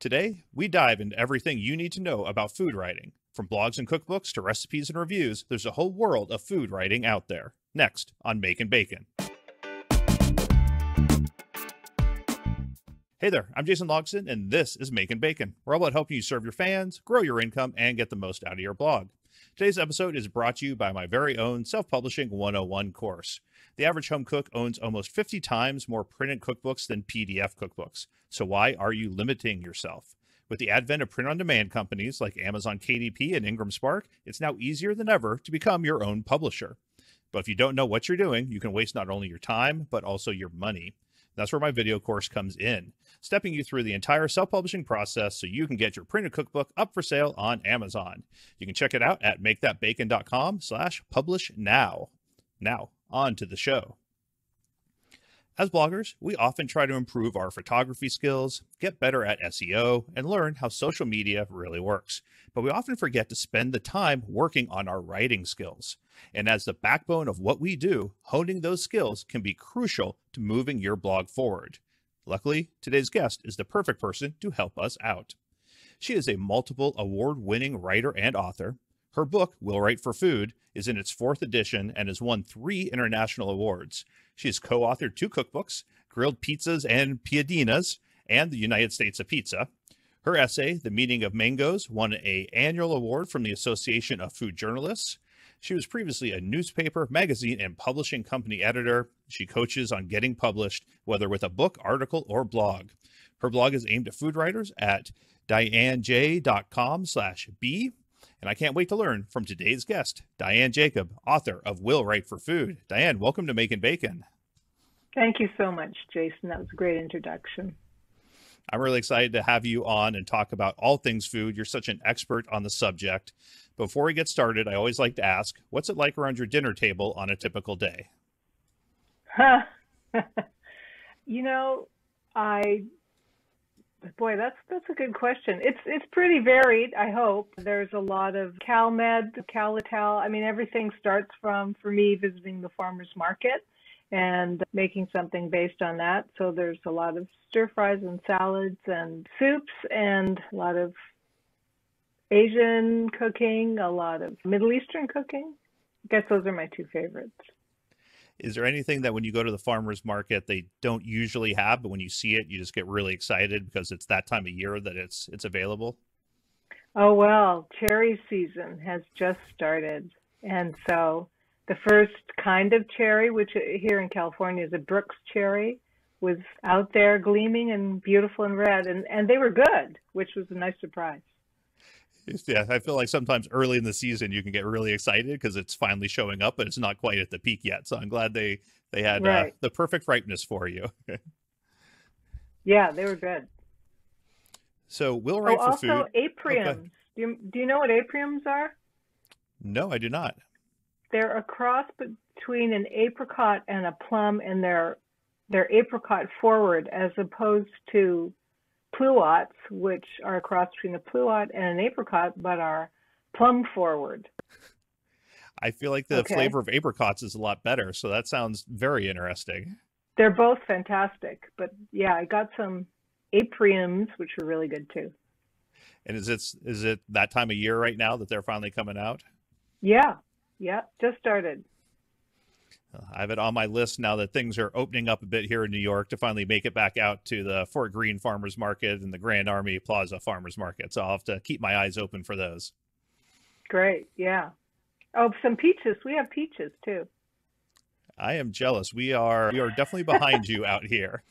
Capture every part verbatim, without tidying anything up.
Today, we dive into everything you need to know about food writing. From blogs and cookbooks to recipes and reviews, there's a whole world of food writing out there. Next on Makin' Bacon. Hey there, I'm Jason Logson, and this is Makin' Bacon, where I'm about helping you serve your fans, grow your income, and get the most out of your blog. Today's episode is brought to you by my very own Self-Publishing one oh one course. The average home cook owns almost fifty times more printed cookbooks than P D F cookbooks. So why are you limiting yourself? With the advent of print-on-demand companies like Amazon K D P and IngramSpark, it's now easier than ever to become your own publisher. But if you don't know what you're doing, you can waste not only your time, but also your money. That's where my video course comes in, stepping you through the entire self-publishing process so you can get your printed cookbook up for sale on Amazon. You can check it out at make that bacon dot com slash publish now. Now, on to the show. As bloggers, we often try to improve our photography skills, get better at S E O, and learn how social media really works. But we often forget to spend the time working on our writing skills. And as the backbone of what we do, honing those skills can be crucial to moving your blog forward. Luckily, today's guest is the perfect person to help us out. She is a multiple award-winning writer and author. Her book, Will Write for Food, is in its fourth edition and has won three international awards. She has co-authored two cookbooks, Grilled Pizzas and Piadinas, and The United States of Pizza. Her essay, The Meaning of Mangoes, won an annual award from the Association of Food Journalists. She was previously a newspaper, magazine, and publishing company editor. She coaches on getting published, whether with a book, article, or blog. Her blog is aimed at food writers at dianej dot com slash b. And I can't wait to learn from today's guest, Dianne Jacob, author of Will Write for Food. Dianne, welcome to Makin' Bacon. Thank you so much, Jason. That was a great introduction. I'm really excited to have you on and talk about all things food. You're such an expert on the subject. Before we get started, I always like to ask, what's it like around your dinner table on a typical day? Huh. You know, I... Boy, that's that's a good question. It's it's pretty varied, I hope. There's a lot of CalMed, Calital. I mean, everything starts from, for me, visiting the farmers market and making something based on that. So there's a lot of stir fries and salads and soups and a lot of Asian cooking, a lot of Middle Eastern cooking. I guess those are my two favorites. Is there anything that when you go to the farmer's market, they don't usually have, but when you see it, you just get really excited because it's that time of year that it's it's available? Oh, well, cherry season has just started. And so the first kind of cherry, which here in California is a Brooks cherry, was out there gleaming and beautiful and red. And, and they were good, which was a nice surprise. Yeah, I feel like sometimes early in the season you can get really excited because it's finally showing up, but it's not quite at the peak yet. So I'm glad they they had right. uh, the perfect ripeness for you. Yeah, they were good. So Will Write oh, for Food. Also, apriums. Okay. Do you, do you know what apriums are? No, I do not. They're a cross between an apricot and a plum, and they're they're apricot forward as opposed to pluots, which are a cross between a pluot and an apricot, but are plum forward. I feel like the okay. flavor of apricots is a lot better, so that sounds very interesting. They're both fantastic, but yeah, I got some apriums, which are really good too. And is it, is it that time of year right now that they're finally coming out? Yeah, yeah, just started. I have it on my list now that things are opening up a bit here in New York to finally make it back out to the Fort Greene Farmers Market and the Grand Army Plaza Farmers Market. So I'll have to keep my eyes open for those. Great. Yeah. Oh, some peaches. We have peaches too. I am jealous. We are, we are definitely behind you out here.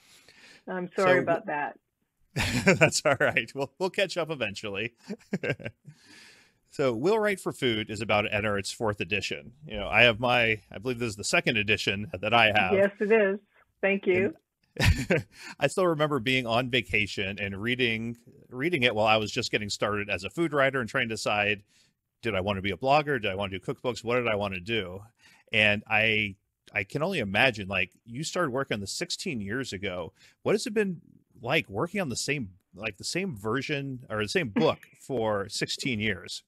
I'm sorry so, about that. That's all right. We'll, we'll catch up eventually. So Will Write for Food is about to enter its fourth edition. You know, I have my, I believe this is the second edition that I have. Yes, it is. Thank you. I still remember being on vacation and reading, reading it while I was just getting started as a food writer and trying to decide, did I want to be a blogger? Did I want to do cookbooks? What did I want to do? And I, I can only imagine, like, you started working on this sixteen years ago. What has it been like working on the same, like the same version or the same book for sixteen years?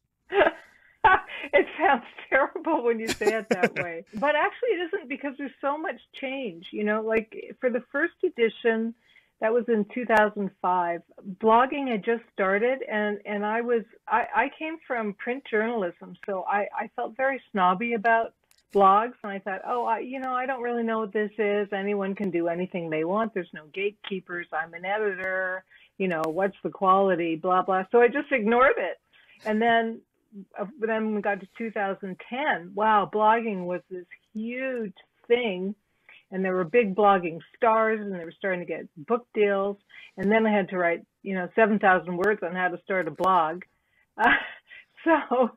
It sounds terrible when you say it that way, but actually it isn't, because there's so much change, you know, like for the first edition, That was in two thousand five. Blogging had just started, and, and I was I, I came from print journalism, so I, I felt very snobby about blogs, and I thought, oh, I, you know, I don't really know what this is. Anyone can do anything they want. There's no gatekeepers. I'm an editor. You know, what's the quality, blah, blah. So I just ignored it. And then, then we got to two thousand ten. Wow, blogging was this huge thing. And there were big blogging stars, and they were starting to get book deals. And then I had to write, you know, seven thousand words on how to start a blog. Uh, so,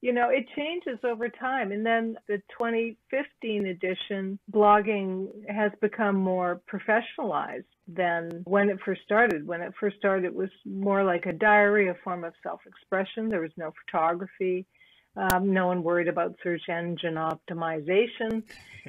you know, it changes over time. And then the twenty fifteen edition, blogging has become more professionalized than when it first started. When it first started, it was more like a diary, a form of self-expression. There was no photography. Um, no one worried about search engine optimization.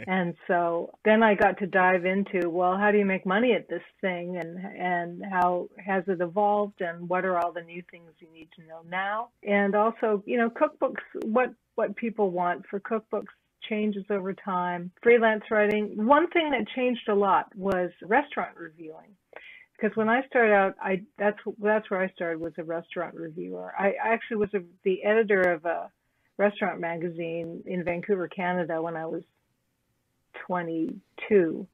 And so then I got to dive into, well, how do you make money at this thing, and and how has it evolved, and what are all the new things you need to know now? And also, you know, cookbooks, what, what people want for cookbooks changes over time. Freelance writing. One thing that changed a lot was restaurant reviewing. Because when I started out, I that's, that's where I started, was a restaurant reviewer. I actually was a, the editor of a restaurant magazine in Vancouver, Canada, when I was twenty-two.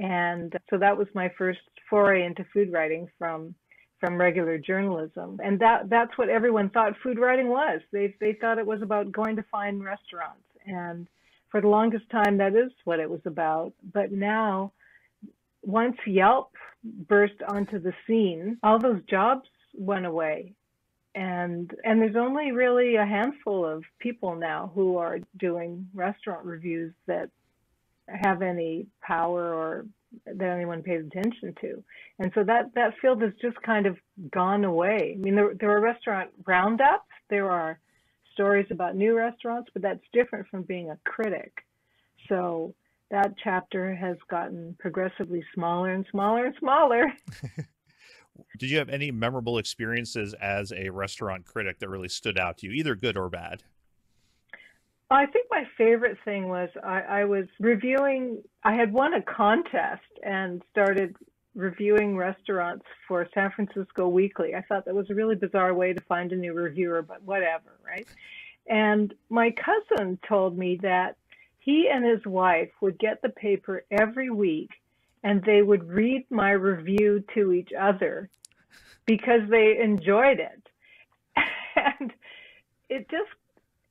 And so that was my first foray into food writing from from regular journalism. And that that's what everyone thought food writing was. They they thought it was about going to find restaurants. And for the longest time, that is what it was about. But now, once Yelp burst onto the scene, all those jobs went away. And and there's only really a handful of people now who are doing restaurant reviews that have any power or that anyone pays attention to. And so that, that field has just kind of gone away. I mean, there, there are restaurant roundups. There are stories about new restaurants, but that's different from being a critic. So that chapter has gotten progressively smaller and smaller and smaller. Did you have any memorable experiences as a restaurant critic that really stood out to you, either good or bad? I think my favorite thing was I, I was reviewing, I had won a contest and started reviewing restaurants for San Francisco Weekly. I thought that was a really bizarre way to find a new reviewer, but whatever, right? And my cousin told me that he and his wife would get the paper every week, and they would read my review to each other because they enjoyed it. And it just,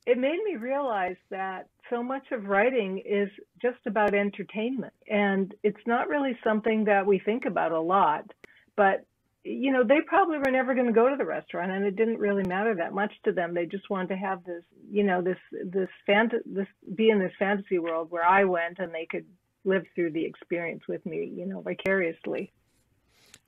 it made me realize that so much of writing is just about entertainment. And it's not really something that we think about a lot, but you know, they probably were never going to go to the restaurant, and it didn't really matter that much to them. They just wanted to have this, you know, this, this, fant- this be in this fantasy world where I went and they could live through the experience with me, you know, vicariously.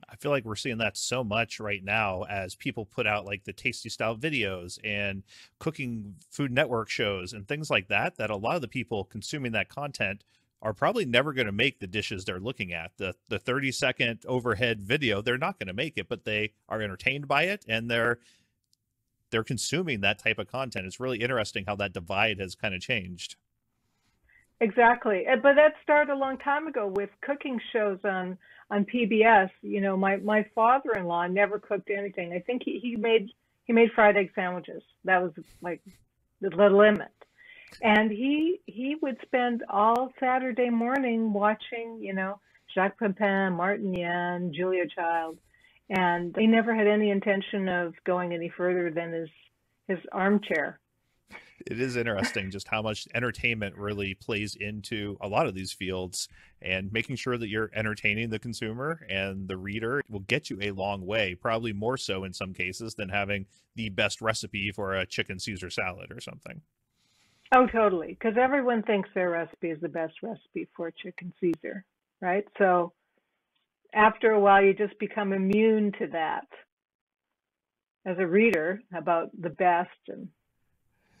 I feel like we're seeing that so much right now as people put out like the Tasty Style videos and cooking Food Network shows and things like that, that a lot of the people consuming that content are probably never going to make the dishes they're looking at. The the thirty second overhead video, they're not going to make it, but they are entertained by it, and they're they're consuming that type of content. It's really interesting how that divide has kind of changed. Exactly. But that started a long time ago with cooking shows on, on P B S. You know, my, my father-in-law never cooked anything. I think he, he made, he made fried egg sandwiches. That was like the limit. And he, he would spend all Saturday morning watching, you know, Jacques Pepin, Martin Yan, Julia Child. And he never had any intention of going any further than his, his armchair. It is interesting just how much entertainment really plays into a lot of these fields, and making sure that you're entertaining the consumer and the reader will get you a long way, probably more so in some cases than having the best recipe for a chicken Caesar salad or something. Oh, totally. Because everyone thinks their recipe is the best recipe for chicken Caesar, right? So after a while, you just become immune to that as a reader about the best and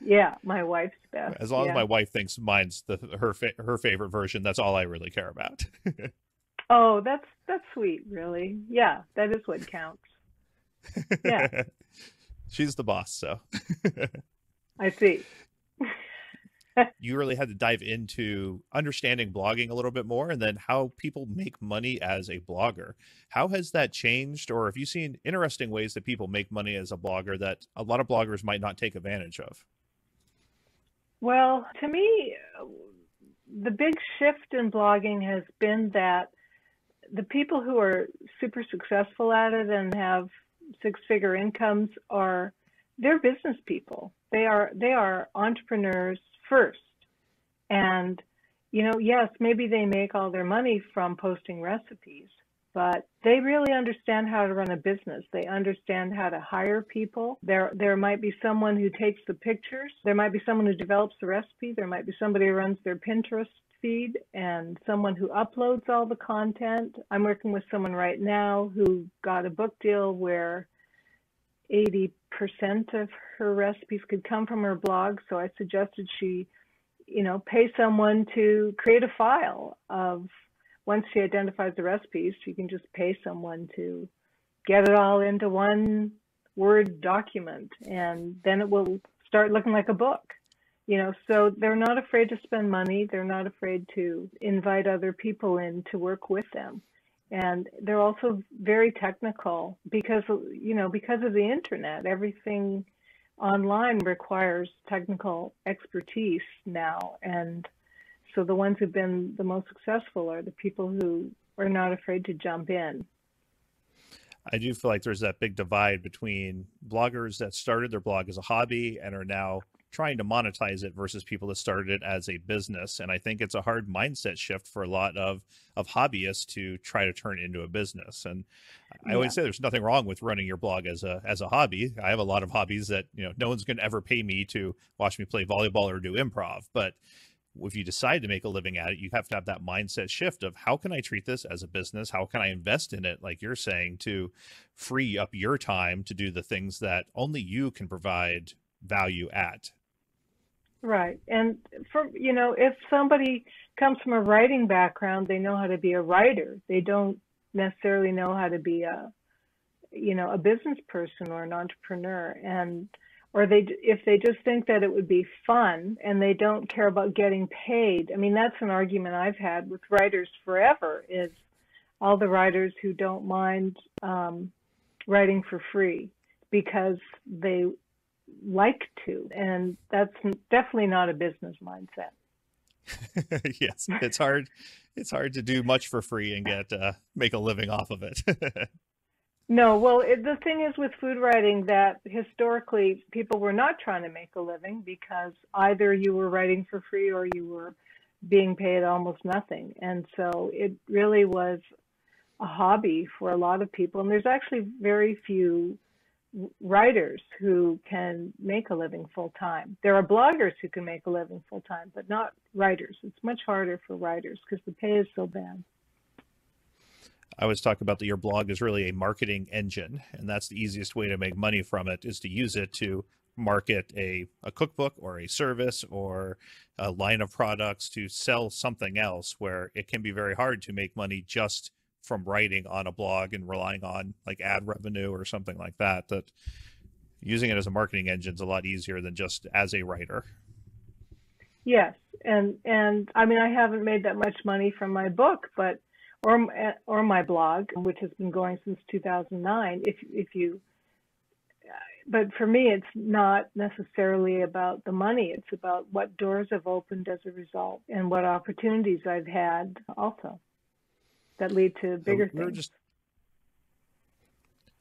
yeah, my wife's best. As long yeah. as my wife thinks mine's the her fa her favorite version, that's all I really care about. Oh, that's that's sweet, really. Yeah, that is what counts. Yeah, she's the boss, so. I see. you really had to dive into understanding blogging a little bit more, and then how people make money as a blogger. How has that changed, or have you seen interesting ways that people make money as a blogger that a lot of bloggers might not take advantage of? Well, to me, the big shift in blogging has been that the people who are super successful at it and have six-figure incomes are, they're business people. They are, they are entrepreneurs first. And, you know, yes, maybe they make all their money from posting recipes, but they really understand how to run a business. They understand how to hire people. There, there might be someone who takes the pictures. There might be someone who develops the recipe. There might be somebody who runs their Pinterest feed and someone who uploads all the content. I'm working with someone right now who got a book deal where eighty percent of her recipes could come from her blog. So I suggested she, you know, pay someone to create a file of, once she identifies the recipes, she can just pay someone to get it all into one Word document, and then it will start looking like a book. You know, so they're not afraid to spend money. They're not afraid to invite other people in to work with them. And they're also very technical because, you know, because of the internet, everything online requires technical expertise now. And so the ones who've been the most successful are the people who are not afraid to jump in. I do feel like there's that big divide between bloggers that started their blog as a hobby and are now trying to monetize it versus people that started it as a business. And I think it's a hard mindset shift for a lot of, of hobbyists to try to turn into a business. And I yeah. always say there's nothing wrong with running your blog as a, as a hobby. I have a lot of hobbies that, you know, no one's going to ever pay me to watch me play volleyball or do improv, but if you decide to make a living at it, you have to have that mindset shift of how can I treat this as a business? How can I invest in it? Like you're saying, to free up your time to do the things that only you can provide value at. Right. And for, you know, if somebody comes from a writing background, they know how to be a writer. They don't necessarily know how to be a, you know, a business person or an entrepreneur. And, or they, if they just think that it would be fun and they don't care about getting paid. I mean, that's an argument I've had with writers forever, is all the writers who don't mind um, writing for free because they like to, and that's definitely not a business mindset. Yes, it's hard. It's hard to do much for free and get uh, make a living off of it. No, well, it, the thing is with food writing that historically people were not trying to make a living because either you were writing for free or you were being paid almost nothing, and so it really was a hobby for a lot of people. And there's actually very few writers who can make a living full time. There are bloggers who can make a living full time, but not writers. It's much harder for writers because the pay is so bad. I always talk about that your blog is really a marketing engine, and that's the easiest way to make money from it, is to use it to market a, a cookbook or a service or a line of products, to sell something else, where it can be very hard to make money just from writing on a blog and relying on like ad revenue or something like that. That using it as a marketing engine is a lot easier than just as a writer. Yes. And, and I mean, I haven't made that much money from my book, but Or, or my blog, which has been going since two thousand nine. If, if you, but for me, it's not necessarily about the money. It's about what doors have opened as a result and what opportunities I've had also that lead to bigger so things. Just,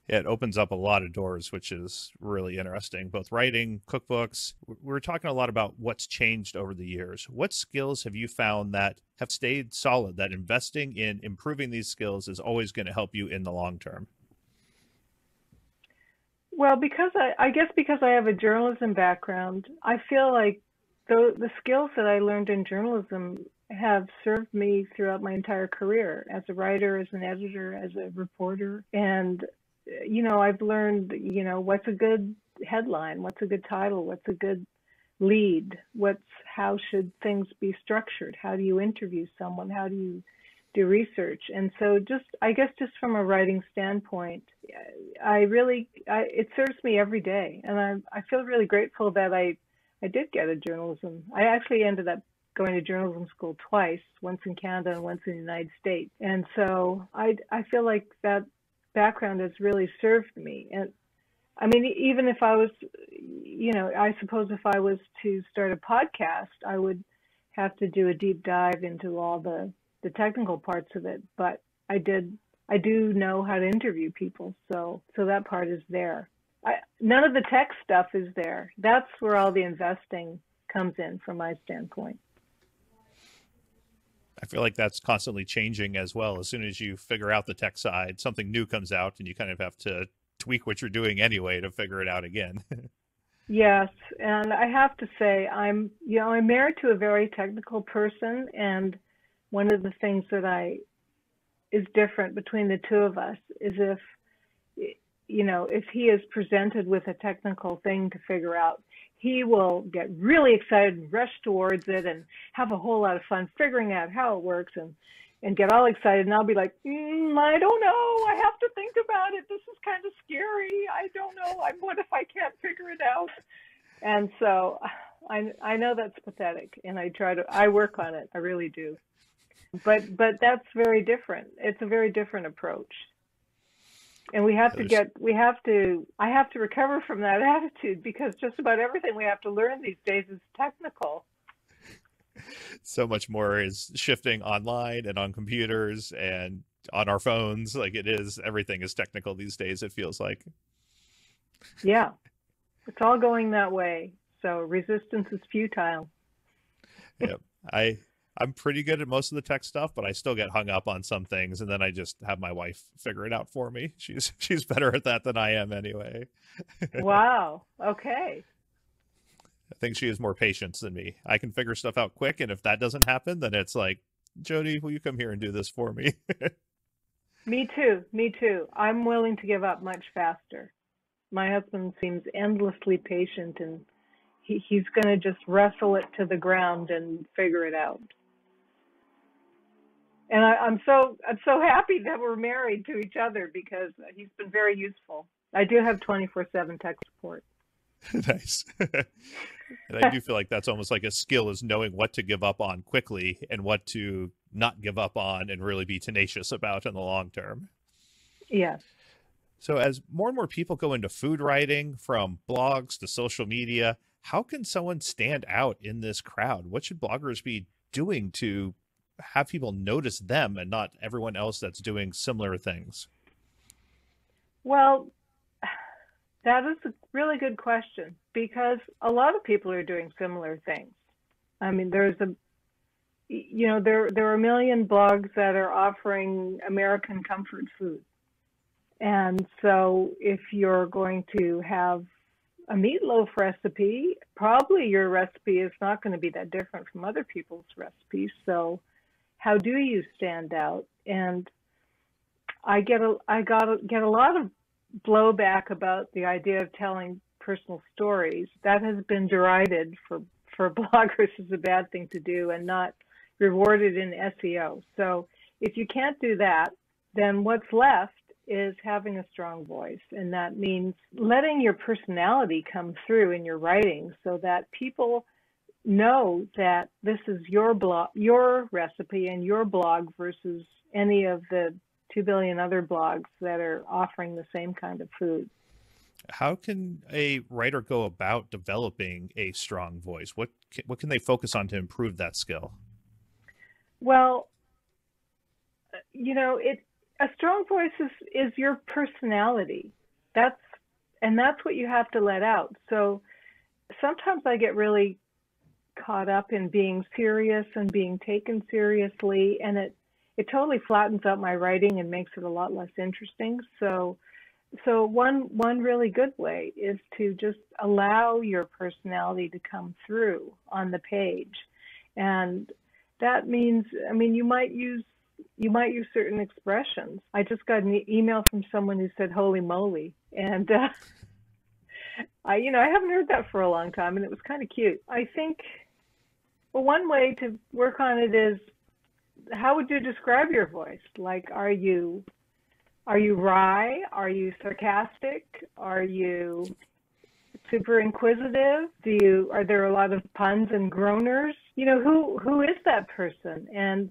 yeah, it opens up a lot of doors, which is really interesting. Both writing, cookbooks. We're talking a lot about what's changed over the years. What skills have you found that have stayed solid, that investing in improving these skills is always going to help you in the long term? Well, because I, I guess because I have a journalism background, I feel like the, the skills that I learned in journalism have served me throughout my entire career as a writer, as an editor, as a reporter. And, you know, I've learned, you know, what's a good headline, what's a good title, what's a good lead, what's, how should things be structured, how do you interview someone, how do you do research. And so just, I guess just from a writing standpoint, I really I, it serves me every day, and I, I feel really grateful that I I did get a journalism. I actually ended up going to journalism school twice, once in Canada and once in the United States. And so I, I feel like that background has really served me. And I mean, even if I was, you know, I suppose if I was to start a podcast, I would have to do a deep dive into all the, the technical parts of it. But I did, I do know how to interview people. So, so that part is there. I, none of the tech stuff is there. That's where all the investing comes in from my standpoint. I feel like that's constantly changing as well. As soon as you figure out the tech side, something new comes out and you kind of have to tweak what you're doing anyway to figure it out again. Yes. And I have to say, I'm, you know, I'm married to a very technical person. And one of the things that I is different between the two of us is if, you know, if he is presented with a technical thing to figure out, he will get really excited and rush towards it and have a whole lot of fun figuring out how it works and, and get all excited. And I'll be like, mm, I don't know. I have to think about it. This is kind of scary. I don't know. I'm, what if I can't figure it out? And so I, I know that's pathetic. And I try to, I work on it. I really do. But, but that's very different. It's a very different approach. And we have to get, we have to, I have to recover from that attitude because just about everything we have to learn these days is technical. So much more is shifting online and on computers and on our phones. Like it is, everything is technical these days, it feels like. Yeah, it's all going that way. So resistance is futile. Yep. I, I'm pretty good at most of the tech stuff, but I still get hung up on some things. And then I just have my wife figure it out for me. She's, she's better at that than I am anyway. Wow. Okay. I think she has more patience than me. I can figure stuff out quick. And if that doesn't happen, then it's like, Jody, will you come here and do this for me? Me too. Me too. I'm willing to give up much faster. My husband seems endlessly patient and he, he's going to just wrestle it to the ground and figure it out. And I, I'm so I'm so happy that we're married to each other because he's been very useful. I do have twenty-four seven tech support. Nice. And I do feel like that's almost like a skill, is knowing what to give up on quickly and what to not give up on and really be tenacious about in the long term. Yes. So as more and more people go into food writing, from blogs to social media, how can someone stand out in this crowd? What should bloggers be doing to have people notice them and not everyone else that's doing similar things? Well, that is a really good question because a lot of people are doing similar things. I mean, there's a, you know, there, there are a million blogs that are offering American comfort food. And so if you're going to have a meatloaf recipe, probably your recipe is not going to be that different from other people's recipes. So how do you stand out? And I get a, I got a, get a lot of blowback about the idea of telling personal stories. That has been derided for, for bloggers as a bad thing to do and not rewarded in S E O. So if you can't do that, then what's left is having a strong voice. And that means letting your personality come through in your writing so that people know that this is your blog, your recipe and your blog versus any of the two billion other blogs that are offering the same kind of food. How can a writer go about developing a strong voice? What can, what can they focus on to improve that skill? Well, you know, it, a strong voice is, is your personality. That's, and that's what you have to let out. So sometimes I get really caught up in being serious and being taken seriously, and it, it totally flattens out my writing and makes it a lot less interesting. So, so one, one really good way is to just allow your personality to come through on the page. And that means, I mean, you might use, you might use certain expressions. I just got an email from someone who said, holy moly. And uh, I, you know, I haven't heard that for a long time and it was kind of cute. I think, well, one way to work on it is, how would you describe your voice? Like, are you, are you wry? Are you sarcastic? Are you super inquisitive? Do you, are there a lot of puns and groaners? You know, who, who is that person? And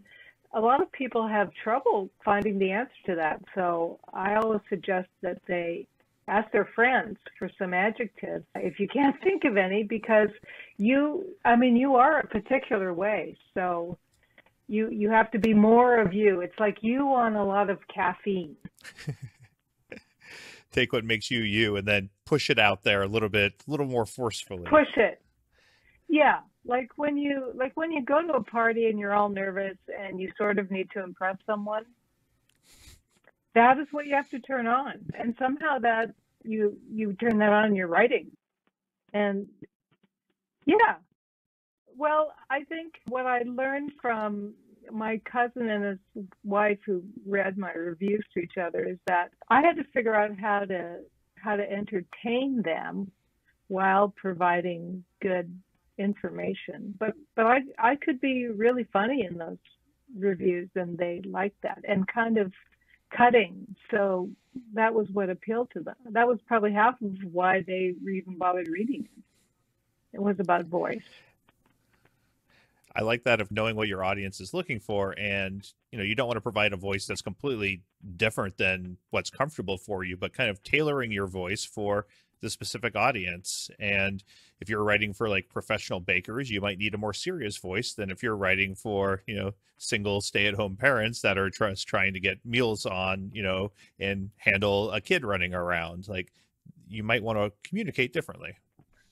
a lot of people have trouble finding the answer to that. So I always suggest that they ask their friends for some adjectives if you can't think of any, because you, I mean, you are a particular way. So you, you have to be more of you. It's like you on a lot of caffeine. Take what makes you you and then push it out there a little bit, a little more forcefully. Push it. Yeah. Like when you, like when you go to a party and you're all nervous and you sort of need to impress someone, that is what you have to turn on. And somehow that you, you turn that on in your writing. And yeah. Well, I think what I learned from my cousin and his wife who read my reviews to each other is that I had to figure out how to, how to entertain them while providing good information. But, but I, I could be really funny in those reviews and they liked that, and kind of cutting. So that was what appealed to them. That was probably half of why they even bothered reading it. It was about voice. I like that, of knowing what your audience is looking for. And, you know, you don't want to provide a voice that's completely different than what's comfortable for you, but kind of tailoring your voice for the specific audience. And if you're writing for like professional bakers, you might need a more serious voice than if you're writing for, you know, single stay-at-home parents that are just trying to get meals on, you know, and handle a kid running around. Like, you might want to communicate differently.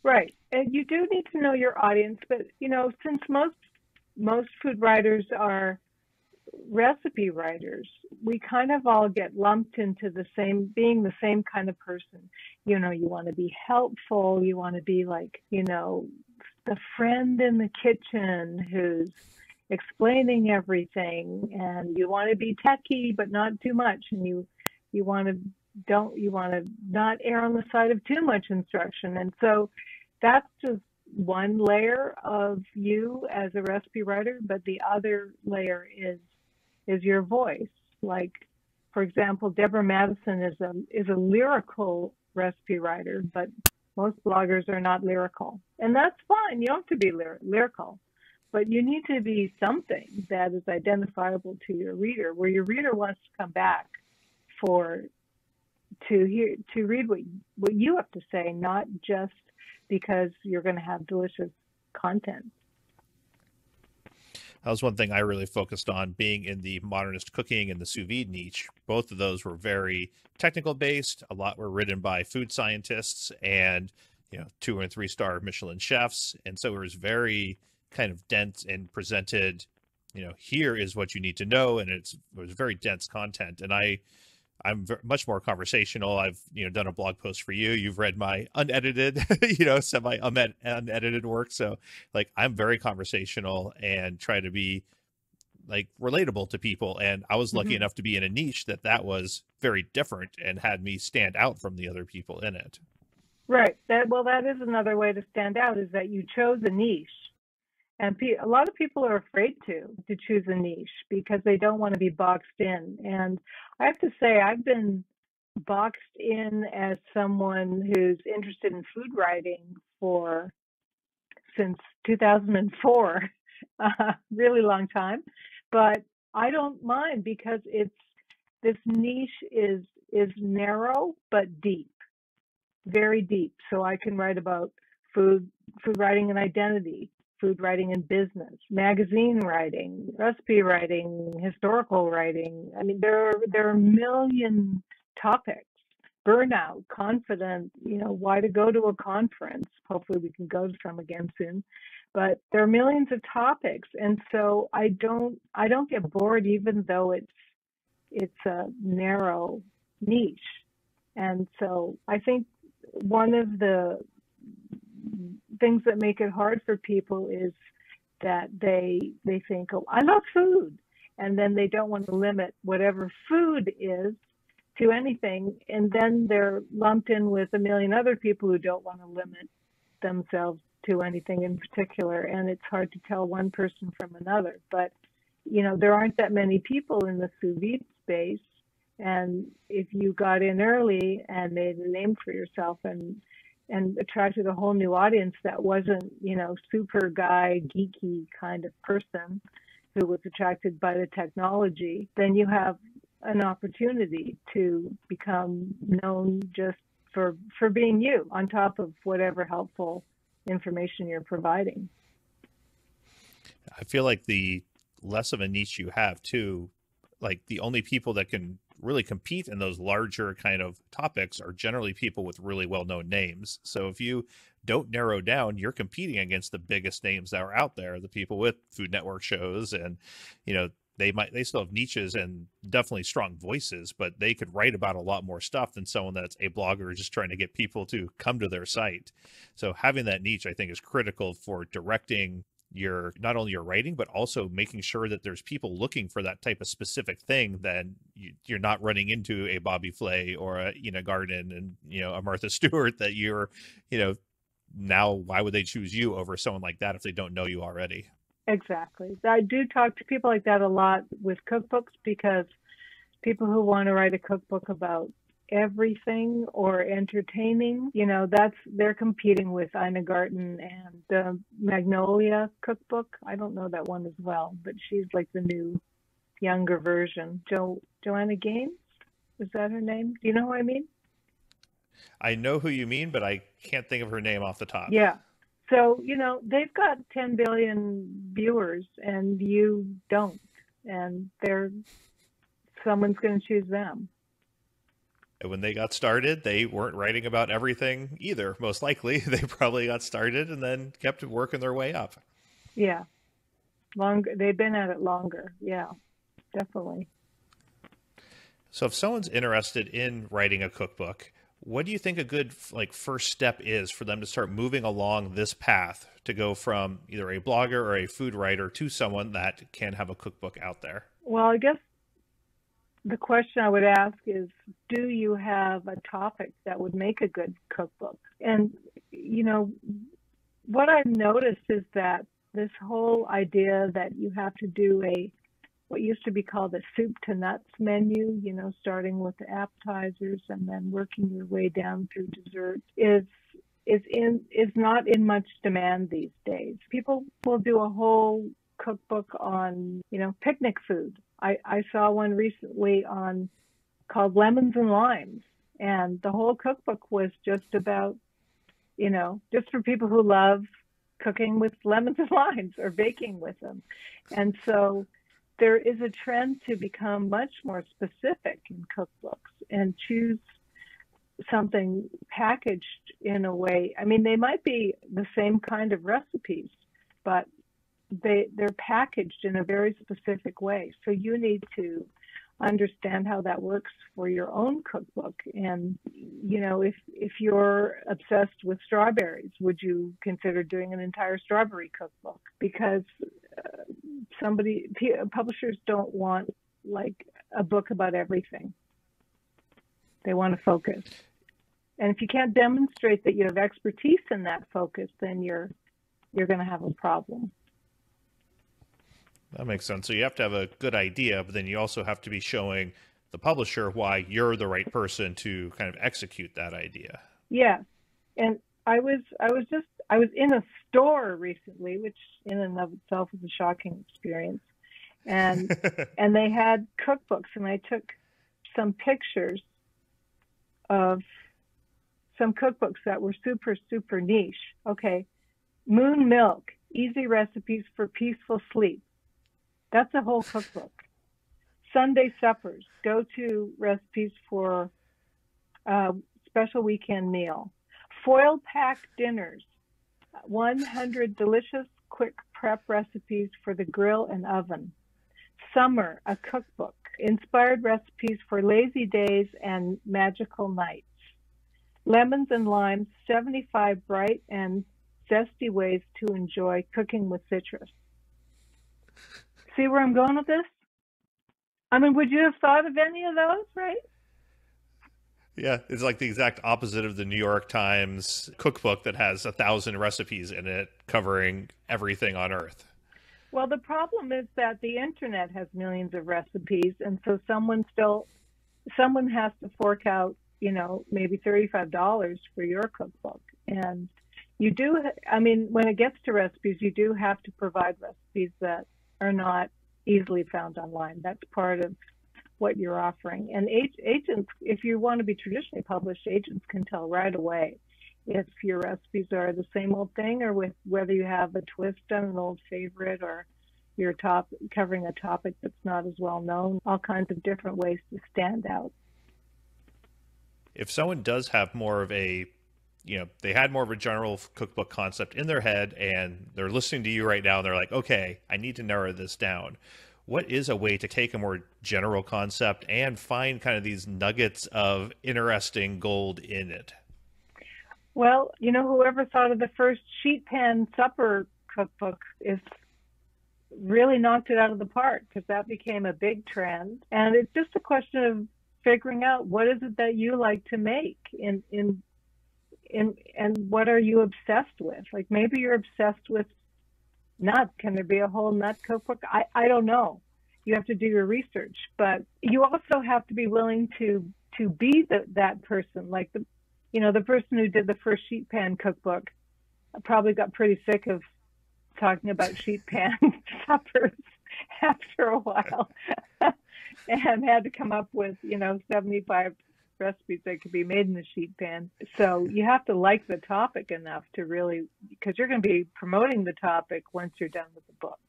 Right. And you do need to know your audience, but, you know, since most most food writers are recipe writers, we kind of all get lumped into the same, being the same kind of person. You know, you want to be helpful. You want to be like, you know, the friend in the kitchen who's explaining everything, and you want to be techie, but not too much. And you, you want to, don't, you want to not err on the side of too much instruction. And so that's just one layer of you as a recipe writer, but the other layer is is your voice. Like, for example, Debra Madison is a is a lyrical recipe writer, but most bloggers are not lyrical, and that's fine. You don't have to be lyr lyrical, but you need to be something that is identifiable to your reader, where your reader wants to come back for to hear to read what what you have to say, not just because you're going to have delicious content. That was one thing I really focused on, being in the modernist cooking and the sous vide niche. Both of those were very technical based. A lot were written by food scientists and, you know, two and three star Michelin chefs. And so it was very kind of dense and presented, you know, here is what you need to know. And it's, it was very dense content. And I, I'm much more conversational. I've, you know, done a blog post for you. You've read my unedited, you know, semi unedited work. So like, I'm very conversational and try to be like relatable to people. And I was lucky mm-hmm. enough to be in a niche that that was very different and had me stand out from the other people in it. Right. That, well, that is another way to stand out, is that you chose a niche. And pe a lot of people are afraid to, to choose a niche because they don't want to be boxed in. And I have to say, I've been boxed in as someone who's interested in food writing for, since two thousand four, a uh, really long time. But I don't mind, because it's, this niche is, is narrow, but deep, very deep. So I can write about food, food writing and identity, food writing and business, magazine writing, recipe writing, historical writing. I mean, there are, there are a million topics. Burnout, confidence, you know, why to go to a conference. Hopefully we can go to some again soon. But there are millions of topics. And so I don't, I don't get bored, even though it's, it's a narrow niche. And so I think one of the things that make it hard for people is that they they think, oh, I love food, and then they don't want to limit whatever food is to anything, and then they're lumped in with a million other people who don't want to limit themselves to anything in particular, and it's hard to tell one person from another. But, you know, there aren't that many people in the sous vide space, and if you got in early and made a name for yourself and and attracted a whole new audience that wasn't, you know, super guy, geeky kind of person who was attracted by the technology, then you have an opportunity to become known just for, for being you, on top of whatever helpful information you're providing. I feel like the less of a niche you have too, like the only people that can really compete in those larger kind of topics are generally people with really well-known names. So if you don't narrow down, you're competing against the biggest names that are out there, the people with Food Network shows, and, you know, they might, they still have niches and definitely strong voices, but they could write about a lot more stuff than someone that's a blogger just trying to get people to come to their site. So having that niche, I think, is critical for directing your, not only your writing, but also making sure that there's people looking for that type of specific thing. Then you, you're not running into a Bobby Flay or a Ina Garden and, you know, a Martha Stewart that you're, you know, now why would they choose you over someone like that if they don't know you already? Exactly. I do talk to people like that a lot with cookbooks, because people who want to write a cookbook about everything or entertaining, you know, that's, they're competing with Ina Garten and the Magnolia cookbook. I don't know that one as well, but she's like the new younger version. Jo Joanna Gaines, is that her name? Do you know who I mean? I know who you mean, but I can't think of her name off the top. Yeah. So, you know, they've got ten billion viewers and you don't, and they're, someone's going to choose them. And when they got started, they weren't writing about everything either. Most likely they probably got started and then kept working their way up. Yeah. Longer. They've been at it longer. Yeah, definitely. So if someone's interested in writing a cookbook, what do you think a good like first step is for them to start moving along this path to go from either a blogger or a food writer to someone that can have a cookbook out there? Well, I guess the question I would ask is, do you have a topic that would make a good cookbook? And, you know, what I've noticed is that this whole idea that you have to do a what used to be called a soup to nuts menu, you know, starting with the appetizers and then working your way down through dessert, is is in is not in much demand these days. People will do a whole cookbook on, you know, picnic food. I, I saw one recently on called Lemons and Limes, and the whole cookbook was just about, you know, just for people who love cooking with lemons and limes or baking with them. And so there is a trend to become much more specific in cookbooks and choose something packaged in a way. I mean, they might be the same kind of recipes, but they, they're packaged in a very specific way. So you need to understand how that works for your own cookbook. And, you know, if, if you're obsessed with strawberries, would you consider doing an entire strawberry cookbook? Because uh, somebody, publishers don't want like a book about everything. They want to focus. And if you can't demonstrate that you have expertise in that focus, then you're, you're going to have a problem. That makes sense. So you have to have a good idea, but then you also have to be showing the publisher why you're the right person to kind of execute that idea. Yeah. And I was, I was just, I was in a store recently, which in and of itself was a shocking experience. And, and they had cookbooks, and I took some pictures of some cookbooks that were super, super niche. Okay. Moon Milk, Easy Recipes for Peaceful Sleep. That's a whole cookbook. Sunday Suppers, go-to recipes for uh, special weekend meal. Foil pack dinners, one hundred delicious quick prep recipes for the grill and oven. Summer, a cookbook, inspired recipes for lazy days and magical nights. Lemons and Limes, seventy-five bright and zesty ways to enjoy cooking with citrus. See where I'm going with this? I mean, would you have thought of any of those, right? Yeah, it's like the exact opposite of the New York Times cookbook that has a thousand recipes in it covering everything on earth. Well, the problem is that the internet has millions of recipes, and so someone still, someone has to fork out, you know, maybe thirty-five dollars for your cookbook. And you do, I mean, when it gets to recipes, you do have to provide recipes that are not easily found online. That's part of what you're offering. And agents, if you want to be traditionally published, agents can tell right away if your recipes are the same old thing or with whether you have a twist on an old favorite or you're top, covering a topic that's not as well known, all kinds of different ways to stand out. If someone does have more of a, you know, they had more of a general cookbook concept in their head and they're listening to you right now and they're like, okay, I need to narrow this down. What is a way to take a more general concept and find kind of these nuggets of interesting gold in it? Well, you know, whoever thought of the first sheet pan supper cookbook is really knocked it out of the park, because that became a big trend. And it's just a question of figuring out what is it that you like to make in, in, in, and what are you obsessed with? Like maybe you're obsessed with nuts. Can there be a whole nut cookbook? I, I don't know. You have to do your research, but you also have to be willing to, to be the, that person. Like the, you know, the person who did the first sheet pan cookbook probably got pretty sick of talking about sheet pan suppers after a while and had to come up with, you know, seventy-five recipes that could be made in the sheet pan. So you have to like the topic enough to really, because you're going to be promoting the topic once you're done with the book.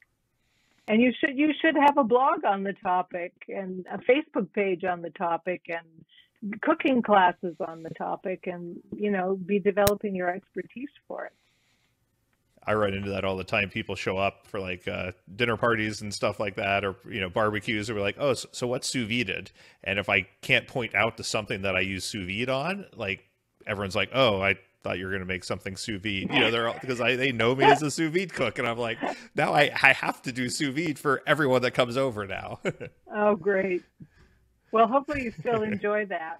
And you should, you should have a blog on the topic and a Facebook page on the topic and cooking classes on the topic and, you know, be developing your expertise for it. I run into that all the time. People show up for like uh, dinner parties and stuff like that, or, you know, barbecues, and we're like, oh, so, so what's sous vide? And if I can't point out to something that I use sous vide on, like everyone's like, oh, I thought you were going to make something sous vide. You know, they're all, because I, they know me as a sous vide cook. And I'm like, now I, I have to do sous vide for everyone that comes over now. Oh, great. Well, hopefully you still enjoy that.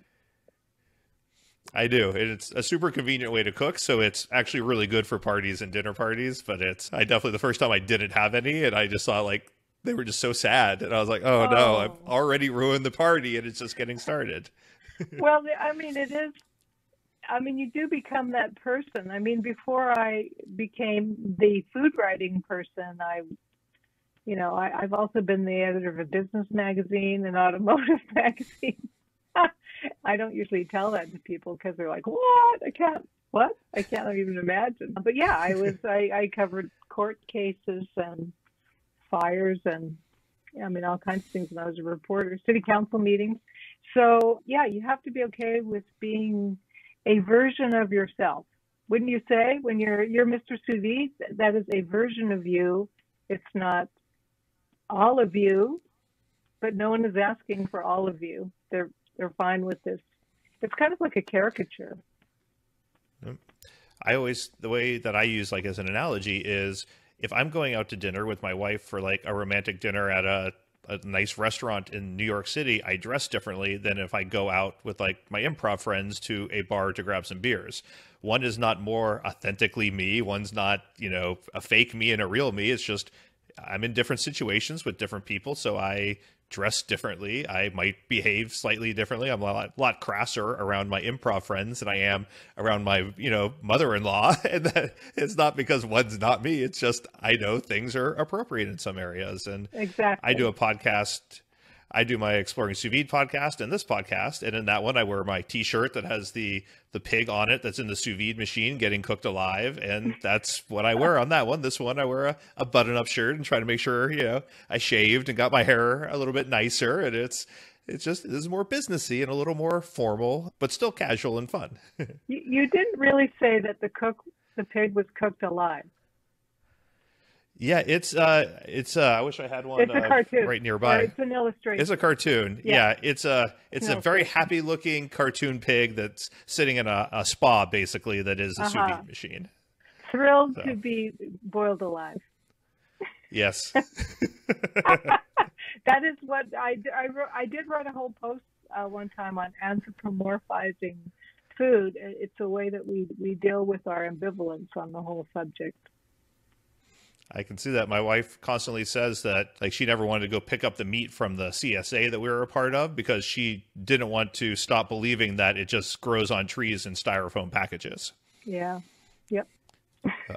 I do. It's a super convenient way to cook, so it's actually really good for parties and dinner parties. But it's, I definitely, the first time I didn't have any, and I just saw like they were just so sad, and I was like, oh, oh. no, I've already ruined the party, and it's just getting started. Well, I mean, it is. I mean, you do become that person. I mean, before I became the food writing person, I, you know, I, I've also been the editor of a business magazine, an automotive magazine. I don't usually tell that to people because they're like, what? I can't, what? I can't even imagine. But yeah, I was, I, I covered court cases and fires and, I mean, all kinds of things when I was a reporter, city council meetings. So yeah, you have to be okay with being a version of yourself. Wouldn't you say when you're, you're Mister Sous Vide, that is a version of you. It's not all of you, but no one is asking for all of you. They're, They're fine with this. It's kind of like a caricature. I always, the way that I use like as an analogy is if I'm going out to dinner with my wife for like a romantic dinner at a, a nice restaurant in New York City, I dress differently than if I go out with like my improv friends to a bar to grab some beers. One is not more authentically me. One's not, you know, a fake me and a real me. It's just, I'm in different situations with different people. So I dress differently. I might behave slightly differently. I'm a lot, lot crasser around my improv friends than I am around my, you know, mother-in-law. And that, it's not because one's not me. It's just, I know things are appropriate in some areas. And exactly. I do a podcast. I do my Exploring Sous Vide podcast and this podcast. And in that one, I wear my t-shirt that has the, the pig on it that's in the sous vide machine getting cooked alive. And that's what I wear on that one. This one, I wear a, a button-up shirt and try to make sure, you know, I shaved and got my hair a little bit nicer. And it's, it's just, this is more businessy and a little more formal, but still casual and fun. you, you didn't really say that the cook, the pig was cooked alive. Yeah, it's, uh, it's, uh, I wish I had one it's a uh, cartoon. Right nearby. Or it's an illustration. It's a cartoon. Yeah. yeah it's a, it's no, a very happy looking cartoon pig that's sitting in a, a spa basically that is a uh-huh. sous vide machine. Thrilled so. to be boiled alive. Yes. That is what I, I, wrote, I did write a whole post uh, one time on anthropomorphizing food. It's a way that we, we deal with our ambivalence on the whole subject. I can see that. My wife constantly says that, like, she never wanted to go pick up the meat from the C S A that we were a part of because she didn't want to stop believing that it just grows on trees in styrofoam packages. Yeah. Yep.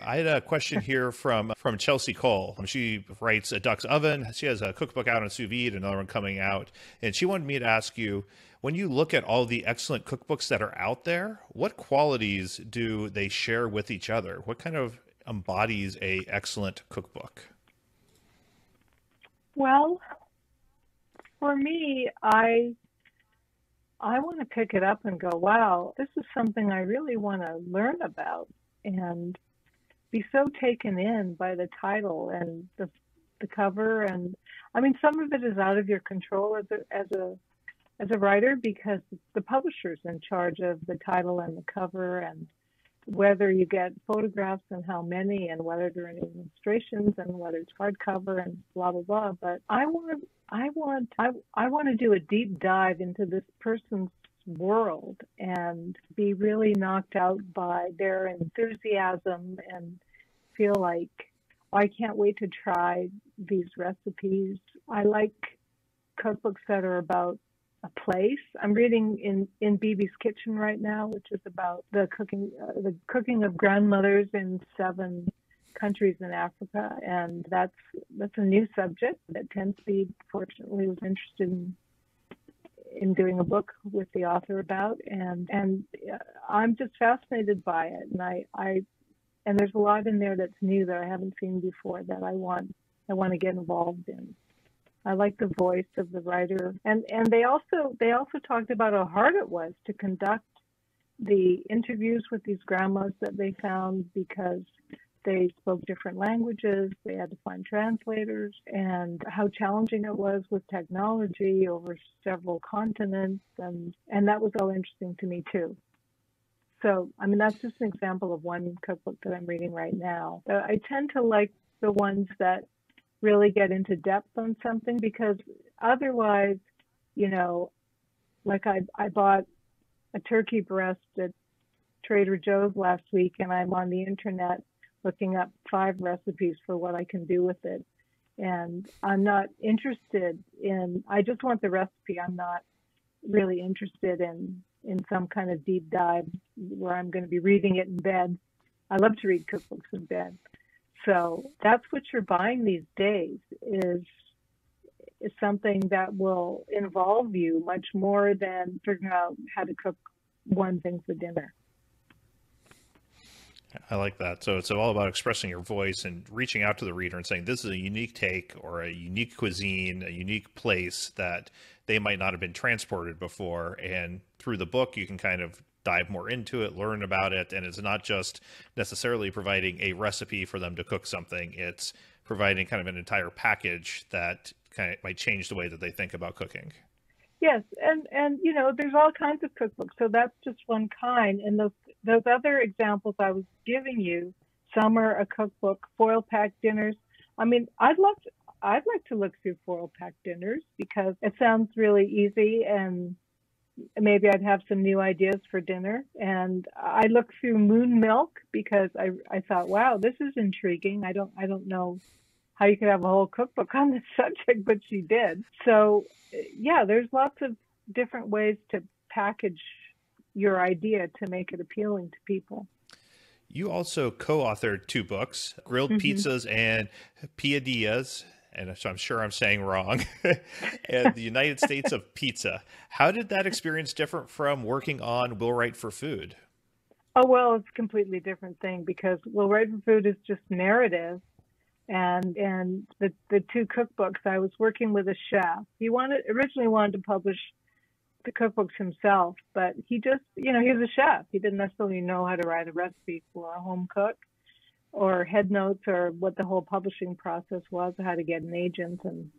I had a question here from from Chelsea Cole. She writes A Duck's Oven. She has a cookbook out on sous vide, another one coming out. And she wanted me to ask you, when you look at all the excellent cookbooks that are out there, what qualities do they share with each other? What kind of embodies a excellent cookbook? Well, for me, I I want to pick it up and go, wow, this is something I really want to learn about, and be so taken in by the title and the the cover. And I mean, some of it is out of your control as a as a as a writer, because the publisher's in charge of the title and the cover and whether you get photographs and how many and whether there are any illustrations and whether it's hardcover and blah blah blah. But I want I want I I want to do a deep dive into this person's world and be really knocked out by their enthusiasm and feel like, oh, I can't wait to try these recipes. I like cookbooks that are about a place. I'm reading in, in Bibi's Kitchen right now, which is about the cooking, uh, the cooking of grandmothers in seven countries in Africa. And that's, that's a new subject that Ten Speed fortunately was interested in in doing a book with the author about, and and I'm just fascinated by it, and I, I and there's a lot in there that's new that I haven't seen before that I want I want to get involved in. I like the voice of the writer, and and they also they also talked about how hard it was to conduct the interviews with these grandmas that they found, because they spoke different languages, they had to find translators, and how challenging it was with technology over several continents, and, and that was all interesting to me too. So, I mean, that's just an example of one cookbook that I'm reading right now. Uh, I tend to like the ones that really get into depth on something, because otherwise, you know, like I, I bought a turkey breast at Trader Joe's last week, and I'm on the internet looking up five recipes for what I can do with it. And I'm not interested in, I just want the recipe. I'm not really interested in, in some kind of deep dive where I'm going to be reading it in bed. I love to read cookbooks in bed. So that's what you're buying these days, is, is something that will involve you much more than figuring out how to cook one thing for dinner. I like that. So it's all about expressing your voice and reaching out to the reader and saying, this is a unique take or a unique cuisine, a unique place that they might not have been transported before. And through the book, you can kind of dive more into it, learn about it. And it's not just necessarily providing a recipe for them to cook something. It's providing kind of an entire package that kind of might change the way that they think about cooking. Yes. And, and, you know, there's all kinds of cookbooks. So that's just one kind. And those, those other examples I was giving you, some are a cookbook, foil pack dinners. I mean, I'd love to, I'd like to look through foil pack dinners, because it sounds really easy, and maybe I'd have some new ideas for dinner. And I looked through Moon Milk, because I, I thought, wow, this is intriguing. I don't, I don't know how you could have a whole cookbook on this subject, but she did. So yeah, there's lots of different ways to package your idea to make it appealing to people. You also co-authored two books, Grilled mm-hmm. Pizzas and Piadinas, and I'm sure I'm saying wrong, and The United States of Pizza. How did that experience differ from working on Will Write for Food? Oh, well, it's a completely different thing, because Will Write for Food is just narrative. And and the, the two cookbooks, I was working with a chef. He wanted originally wanted to publish the cookbooks himself, but he just, you know, he was a chef. He didn't necessarily know how to write a recipe for a home cook or head notes or what the whole publishing process was, how to get an agent and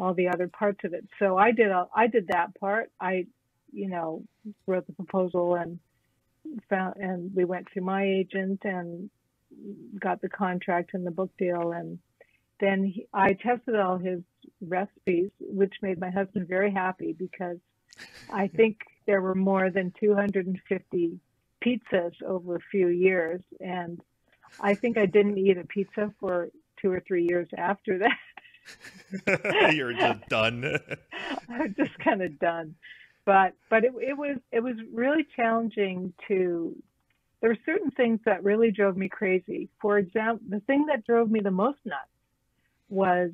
all the other parts of it. So I did a, I did that part. I, you know, wrote the proposal and found, and we went through my agent and got the contract and the book deal, and then he, I tested all his recipes, which made my husband very happy, because I think there were more than two hundred fifty pizzas over a few years, and I think I didn't eat a pizza for two or three years after that. You're just done. I'm just kind of done. But but it, it was it was really challenging to. There were certain things that really drove me crazy. For example, the thing that drove me the most nuts was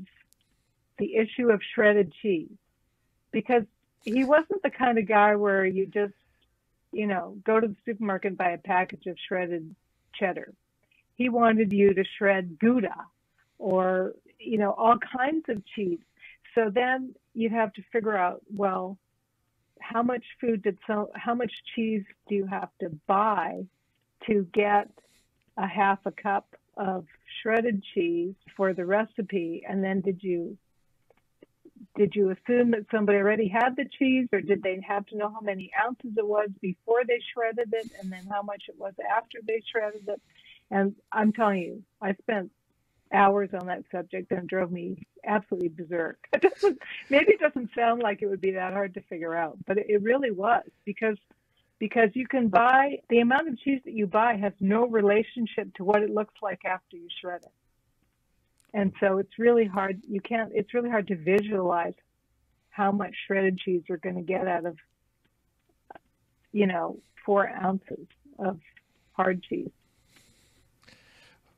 the issue of shredded cheese, because he wasn't the kind of guy where you just, you know, go to the supermarket and buy a package of shredded cheddar. He wanted you to shred Gouda or, you know, all kinds of cheese. So then you'd have to figure out, well, how much food did so, how much cheese do you have to buy to get a half a cup of shredded cheese for the recipe? And then did you did you assume that somebody already had the cheese, or did they have to know how many ounces it was before they shredded it, and then how much it was after they shredded it? And I'm telling you, I spent hours on that subject, and it drove me absolutely berserk. It doesn't, maybe it doesn't sound like it would be that hard to figure out, but it really was, because because you can buy, the amount of cheese that you buy has no relationship to what it looks like after you shred it. And so it's really hard, you can't, it's really hard to visualize how much shredded cheese you're going to get out of, you know, four ounces of hard cheese.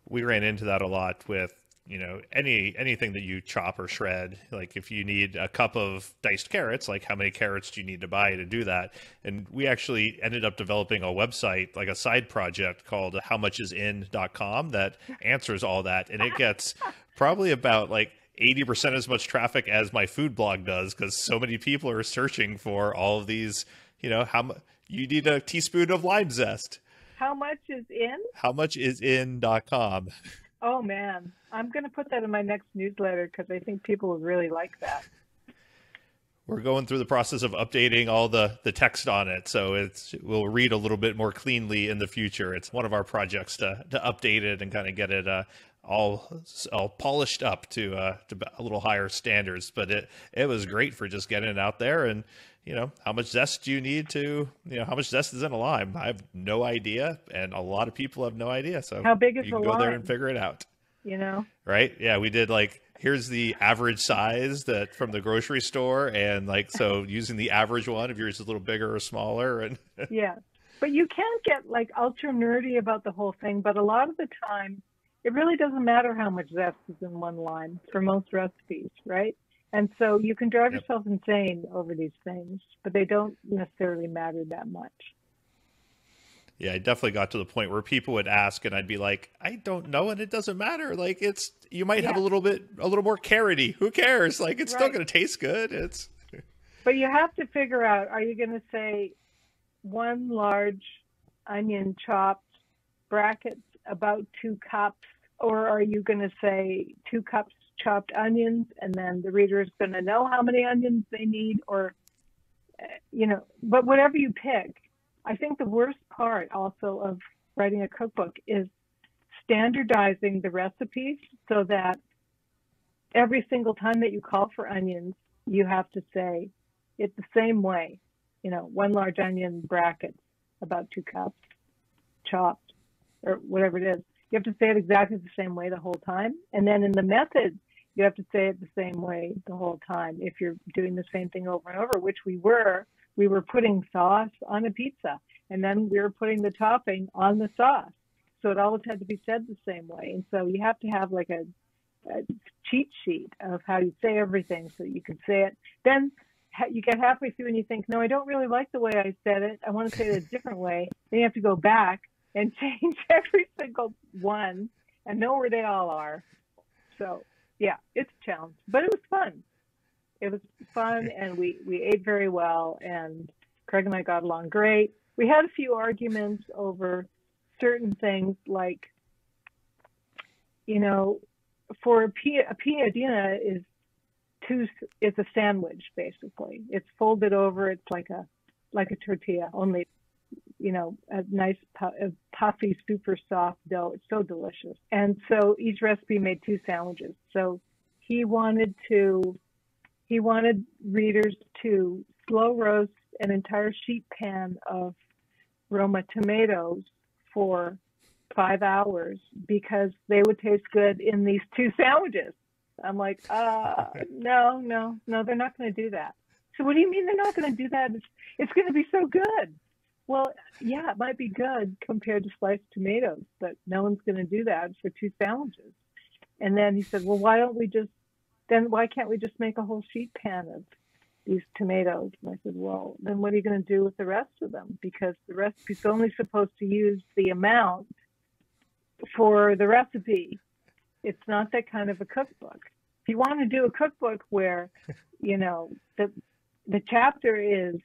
We ran into that a lot with, you know, any anything that you chop or shred. Like if you need a cup of diced carrots, like how many carrots do you need to buy to do that? And we actually ended up developing a website, like a side project called how much is in dot com that answers all that. And it gets probably about like eighty percent as much traffic as my food blog does, because so many people are searching for all of these, you know, how much you need a teaspoon of lime zest. How much is in? how much is in dot com. Oh, man. I'm going to put that in my next newsletter, because I think people would really like that. We're going through the process of updating all the, the text on it, so it's we'll read a little bit more cleanly in the future. It's one of our projects to, to update it and kind of get it uh, all, all polished up to, uh, to a little higher standards. But it, it was great for just getting it out there. And you know, how much zest do you need to, you know, how much zest is in a lime? I have no idea. And a lot of people have no idea. So how big is you can go lime? There and figure it out, you know? Right. Yeah. We did like, here's the average size that from the grocery store. And like, so using the average one, if yours is a little bigger or smaller. And yeah, but you can't get like ultra nerdy about the whole thing. But a lot of the time, it really doesn't matter how much zest is in one lime for most recipes, right? And so you can drive yep. yourself insane over these things, but they don't necessarily matter that much. Yeah, I definitely got to the point where people would ask and I'd be like, I don't know. And it doesn't matter. Like it's, you might yeah. have a little bit, a little more carroty. Who cares? Like it's right. still going to taste good. It's. But you have to figure out, are you going to say one large onion chopped, brackets about two cups, or are you going to say two cups chopped onions, and then the reader is going to know how many onions they need, or, you know, but whatever you pick. I think the worst part also of writing a cookbook is standardizing the recipes so that every single time that you call for onions, you have to say it the same way, you know, one large onion, brackets, about two cups, chopped, or whatever it is. You have to say it exactly the same way the whole time. And then in the method, you have to say it the same way the whole time. If you're doing the same thing over and over, which we were, we were putting sauce on a pizza, and then we were putting the topping on the sauce. So it always had to be said the same way. And so you have to have like a, a cheat sheet of how you say everything so that you can say it. Then you get halfway through and you think, no, I don't really like the way I said it. I want to say it a different way. Then you have to go back and change every single one and know where they all are. So yeah, it's a challenge, but it was fun. It was fun, and we, we ate very well, and Craig and I got along great. We had a few arguments over certain things, like, you know, for a piadina is two, it's a sandwich, basically. It's folded over, it's like a, like a tortilla, only you know, a nice a puffy, super soft dough. It's so delicious. And so each recipe made two sandwiches. So he wanted to, he wanted readers to slow roast an entire sheet pan of Roma tomatoes for five hours because they would taste good in these two sandwiches. I'm like, uh, no, no, no, they're not going to do that. So what do you mean they're not going to do that? It's, it's going to be so good. Well, yeah, it might be good compared to sliced tomatoes, but no one's going to do that for two sandwiches. And then he said, well, why don't we just, then why can't we just make a whole sheet pan of these tomatoes? And I said, well, then what are you going to do with the rest of them? Because the recipe's only supposed to use the amount for the recipe. It's not that kind of a cookbook. If you want to do a cookbook where, you know, the the chapter is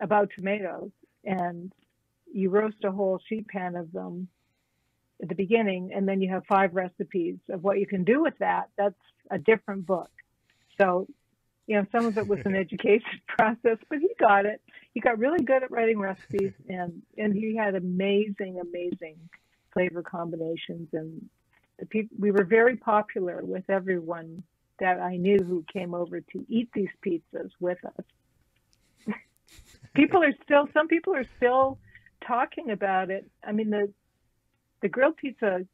about tomatoes and you roast a whole sheet pan of them at the beginning, and then you have five recipes of what you can do with that, that's a different book. So, you know, some of it was an education process, but he got it. He got really good at writing recipes, and, and he had amazing, amazing flavor combinations. And the pe- we were very popular with everyone that I knew who came over to eat these pizzas with us. People are still, some people are still talking about it. I mean, the the grilled pizza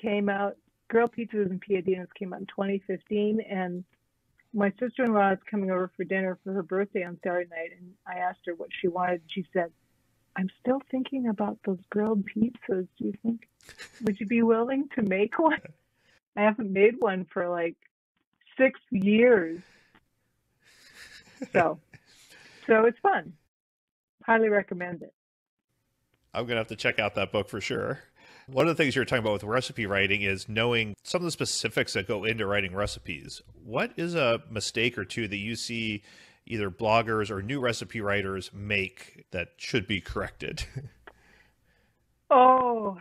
came out, Grilled Pizzas and Piadinas came out in twenty fifteen, and my sister-in-law is coming over for dinner for her birthday on Saturday night, and I asked her what she wanted. She said, I'm still thinking about those grilled pizzas. Do you think, would you be willing to make one? I haven't made one for like six years. So, so it's fun. Highly recommend it. I'm going to have to check out that book for sure. One of the things you were talking about with recipe writing is knowing some of the specifics that go into writing recipes. What is a mistake or two that you see either bloggers or new recipe writers make that should be corrected? Oh,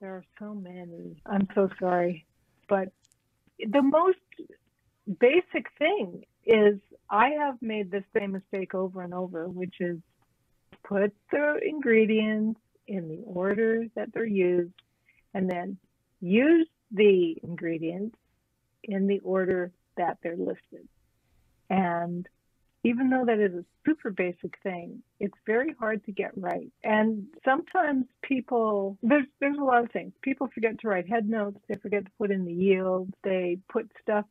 there are so many. I'm so sorry. But the most basic thing is I have made the same mistake over and over, which is put the ingredients in the order that they're used, and then use the ingredients in the order that they're listed. And even though that is a super basic thing, it's very hard to get right. And sometimes people, there's there's a lot of things. People forget to write head notes. They forget to put in the yield. They put stuff,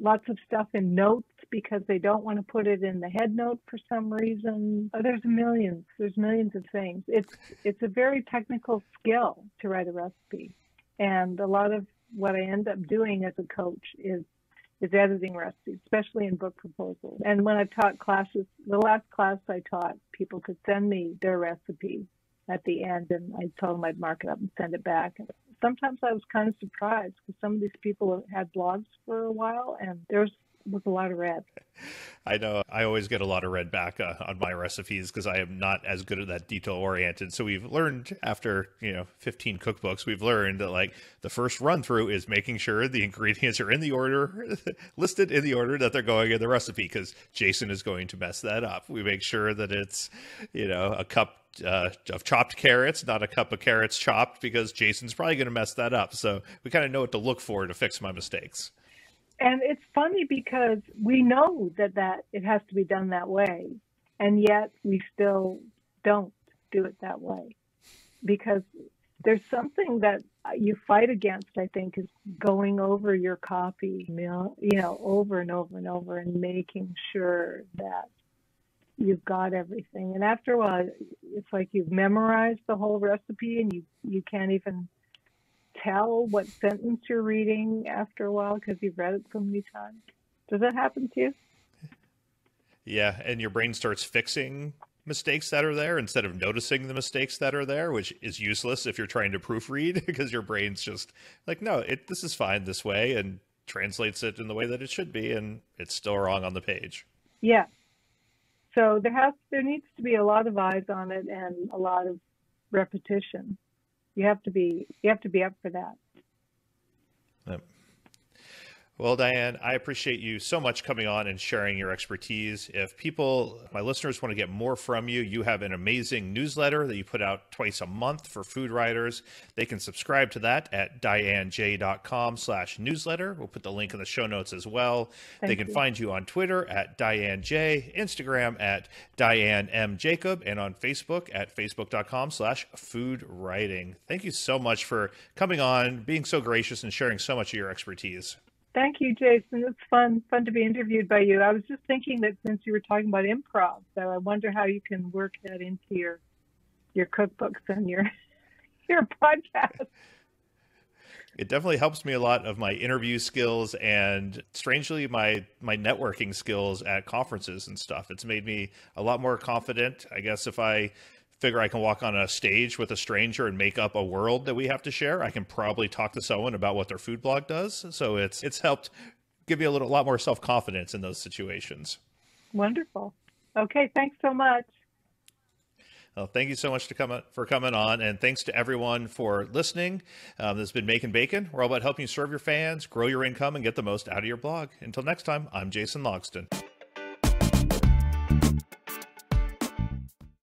lots of stuff in notes because they don't want to put it in the head note for some reason. Oh, there's millions, there's millions of things. It's, it's a very technical skill to write a recipe. And a lot of what I end up doing as a coach is, is editing recipes, especially in book proposals. And when I've taught classes, the last class I taught, people could send me their recipe at the end, and I told them I'd mark it up and send it back. And sometimes I was kind of surprised because some of these people had blogs for a while, and there's was a lot of red. I know I always get a lot of red back uh, on my recipes because I am not as good at that detail oriented. So we've learned after, you know, fifteen cookbooks, we've learned that like the first run through is making sure the ingredients are in the order listed in the order that they're going in the recipe, because Jason is going to mess that up. We make sure that it's, you know, a cup Uh, of chopped carrots, not a cup of carrots chopped, because Jason's probably going to mess that up. So we kind of know what to look for to fix my mistakes. And it's funny because we know that, that it has to be done that way. And yet we still don't do it that way, because there's something that you fight against, I think, is going over your copy, you know, over and over and over and making sure that you've got everything. And after a while, it's like you've memorized the whole recipe and you, you can't even tell what sentence you're reading after a while because you've read it so many times. Does that happen to you? Yeah, and your brain starts fixing mistakes that are there instead of noticing the mistakes that are there, which is useless if you're trying to proofread because your brain's just like, no, it, this is fine this way, and translates it in the way that it should be, and it's still wrong on the page. Yeah. So there has, there needs to be a lot of eyes on it and a lot of repetition. You have to be, you have to be up for that. Yep. Well, Dianne, I appreciate you so much coming on and sharing your expertise. If people, my listeners, want to get more from you, you have an amazing newsletter that you put out twice a month for food writers. They can subscribe to that at dianej dot com slash newsletter. We'll put the link in the show notes as well. Thank they can you. Find you on Twitter at DianneJ, Instagram at Dianne M. Jacob, and on Facebook at facebook dot com slash food writing. Thank you so much for coming on, being so gracious, and sharing so much of your expertise. Thank you, Jason. It's fun, fun to be interviewed by you. I was just thinking that since you were talking about improv, so I wonder how you can work that into your your cookbooks and your your podcast. It definitely helps me a lot of my interview skills and, strangely, my my networking skills at conferences and stuff. It's made me a lot more confident. I guess if I figure I can walk on a stage with a stranger and make up a world that we have to share, I can probably talk to someone about what their food blog does. So it's it's helped give me a little, lot more self-confidence in those situations. Wonderful. Okay, thanks so much. Well, thank you so much to come, for coming on, and thanks to everyone for listening. Um, this has been Makin' Bacon. We're all about helping you serve your fans, grow your income, and get the most out of your blog. Until next time, I'm Jason Logston.